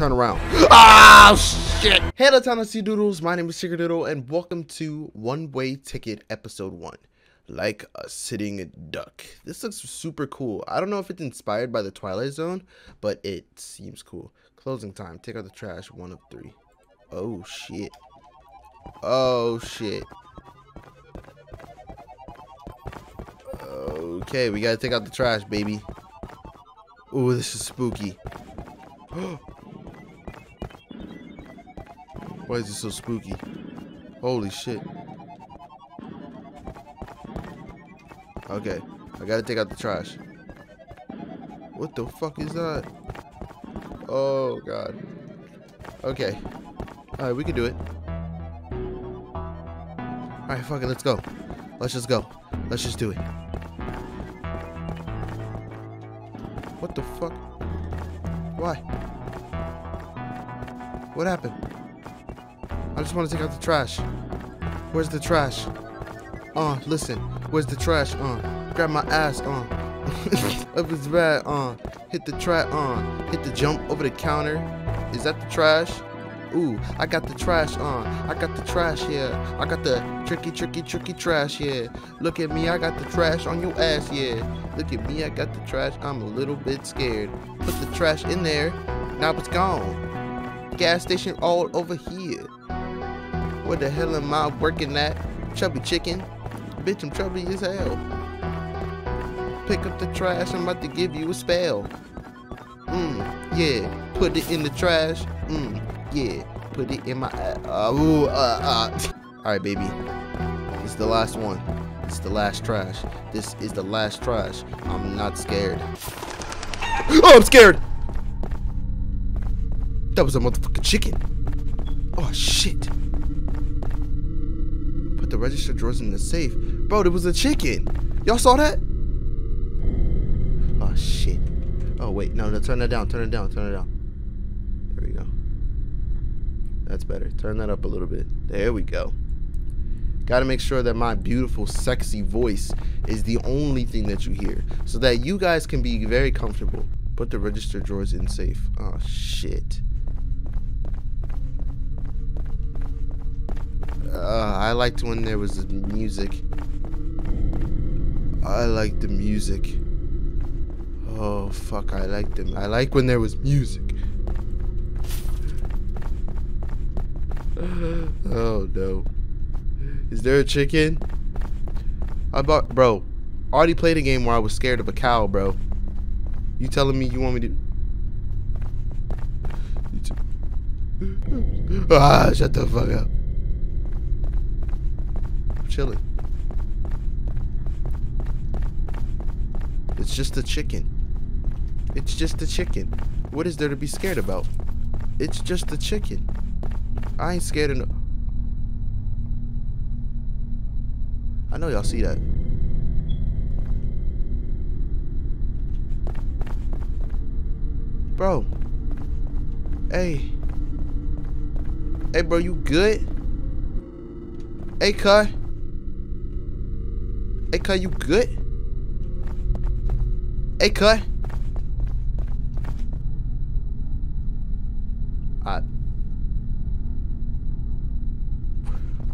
Turn around. Ah, shit. Hey, Latana sea doodles. My name is Secret Doodle, and welcome to One Way Ticket Episode 1. Like a sitting duck. This looks super cool. I don't know if it's inspired by the Twilight Zone, but it seems cool. Closing time. Take out the trash. 1 of 3. Oh, shit. Oh, shit. Okay, we gotta take out the trash, baby. Ooh, this is spooky. Why is it so spooky? Holy shit. Okay, I gotta take out the trash. What the fuck is that? Oh, God. Okay. Alright, we can do it. Alright, fuck it, let's go. Let's just go. Let's just do it. What the fuck? Why? What happened? I just want to take out the trash. Where's the trash? Listen. Where's the trash? Grab my ass. Up it's bad. Hit the trap. Hit the jump over the counter. Is that the trash? Ooh, I got the trash on. I got the trash here. I got the tricky trash here. Look at me, I got the trash on your ass here. Look at me, I got the trash. I'm a little bit scared. Put the trash in there. Now it's gone. Gas station all over here. Where the hell am I working at? Chubby Chicken. Bitch, I'm chubby as hell. Pick up the trash. I'm about to give you a spell. Yeah. Put it in the trash. Yeah, put it in my Alright, baby. It's the last one. It's the last trash. This is the last trash. I'm not scared. Oh, I'm scared! That was a motherfucking chicken. Oh, shit. Put the register drawers in the safe. Bro, there was a chicken. Y'all saw that? Oh, shit. Oh, wait. No, turn that down. Turn it down. Turn it down. There we go. That's better. Turn that up a little bit. There we go. Gotta make sure that my beautiful, sexy voice is the only thing that you hear, so that you guys can be very comfortable. Put the register drawers in safe. Oh, shit. I liked when there was music. I like the music. Oh, fuck. I like them. I like when there was music. Oh no. Is there a chicken? Bro, I already played a game where I was scared of a cow, bro. You telling me you want me to... shut the fuck up. I'm chilling. It's just a chicken. It's just a chicken. What is there to be scared about? It's just a chicken. I ain't scared of no. I know y'all see that. Bro. Hey. Hey, bro, you good? Hey, cut. Hey, cut, you good? Hey, cut.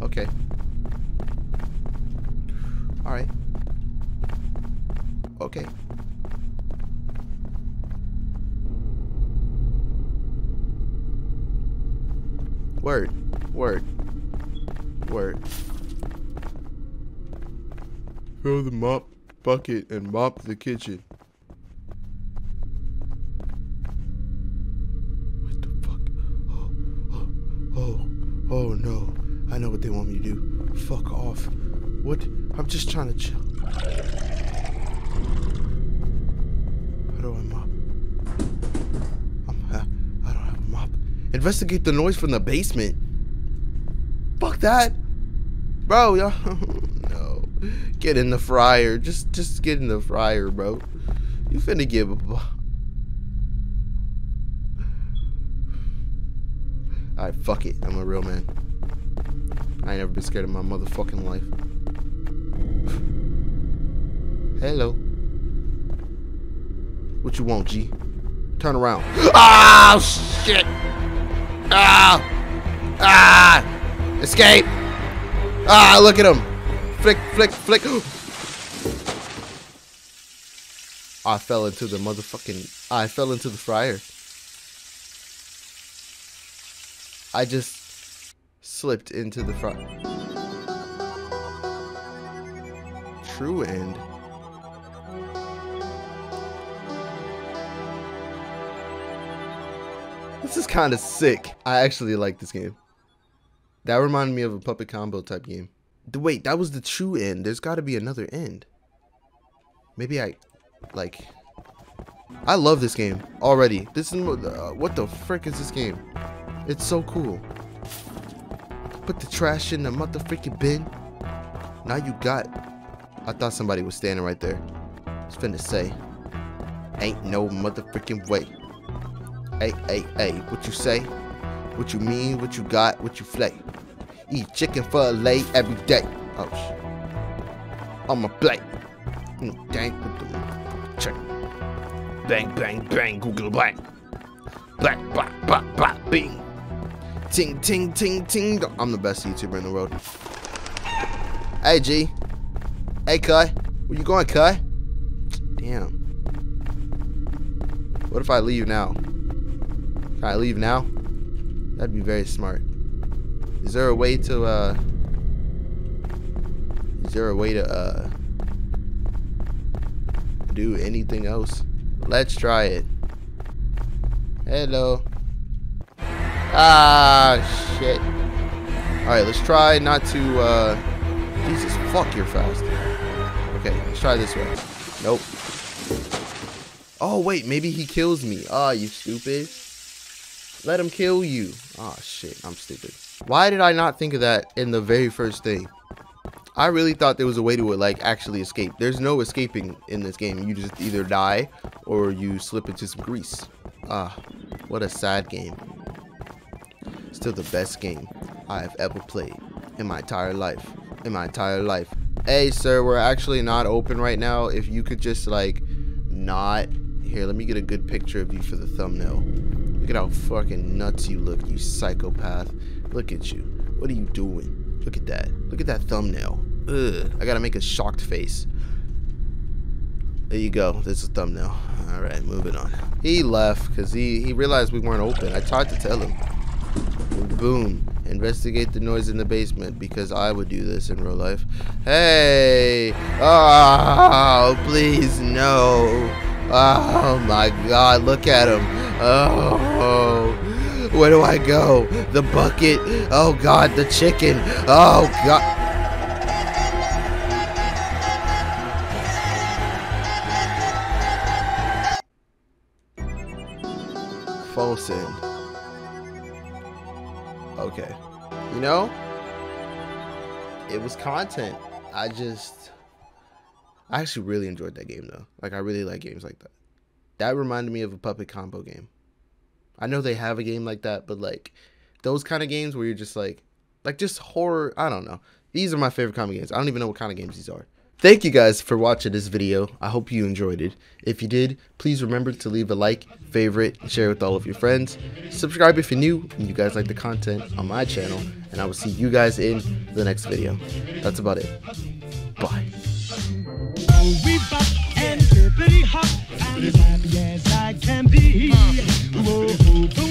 Okay. Alright. Okay. Word. Word. Word. Fill the mop bucket and mop the kitchen. What the fuck? Oh no. I know what they want me to do. Fuck off. What? I'm just trying to chill. How do I mop? I don't have a mop. Investigate the noise from the basement. Fuck that. Bro, y'all. No. Get in the fryer. Just get in the fryer, bro. You finna give a... Alright, fuck it. I'm a real man. I ain't never been scared in my motherfucking life. Hello. What you want, G? Turn around. Ah! Shit. Ah! Ah! Escape! Ah, look at him! Flick, flick, flick! I fell into the motherfucking... I fell into the fryer. I just slipped into the fryer. True end. This is kind of sick. I actually like this game. That reminded me of a puppet combo type game. Wait, that was the true end. There's got to be another end. Maybe I... like... I love this game already. This is... what the frick is this game? It's so cool. Put the trash in the motherfucking bin. Now you got... I thought somebody was standing right there. I was finna say. Ain't no motherfucking way. Hey, hey, hey, what you say? What you mean? What you got? What you flay? Eat chicken fillet every day. Oh, shit. On my plate. Dang, bang, bang, bang, Google bang. Bang, bang, bang, bang, bing. Ting, ting, ting, ting. I'm the best YouTuber in the world. Hey, G. Hey, Kai. Where you going, Kai? Damn. What if I leave now? Can I leave now? That'd be very smart. Is there a way to, do anything else? Let's try it. Hello. Ah, shit. Alright, let's try not to, Jesus, fuck, you're fast. Okay, let's try this way. Nope. Oh, wait, maybe he kills me. Ah, you stupid. Let him kill you. Oh shit, I'm stupid. Why did I not think of that in the very first thing? I really thought there was a way to like actually escape. There's no escaping in this game. You just either die or you slip into some grease. Ah, what a sad game. Still the best game I have ever played in my entire life. In my entire life. Hey sir, we're actually not open right now. If you could just like not... Here, let me get a good picture of you for the thumbnail. Look at how fucking nuts you look, you psychopath. Look at you. What are you doing? Look at that. Look at that thumbnail. Ugh. I gotta make a shocked face. There you go. This is a thumbnail. Alright, moving on. He left because he realized we weren't open. I tried to tell him. Boom. Investigate the noise in the basement because I would do this in real life. Hey! Oh, please, no. Oh my god, look at him. Oh, where do I go? The bucket. Oh god, the chicken. Oh god. False end. Okay. You know, it was content. I actually really enjoyed that game though. Like, I really like games like that. That reminded me of a puppet combo game. I know they have a game like that, but like those kind of games where you're just like just horror, I don't know. These are my favorite combo games. I don't even know what kind of games these are. Thank you guys for watching this video. I hope you enjoyed it. If you did, please remember to leave a like, favorite, share with all of your friends. Subscribe if you're new and you guys like the content on my channel. And I will see you guys in the next video. That's about it. Bye. We bop and bippity hop, I'm as happy as I can be. Whoa, whoa, whoa.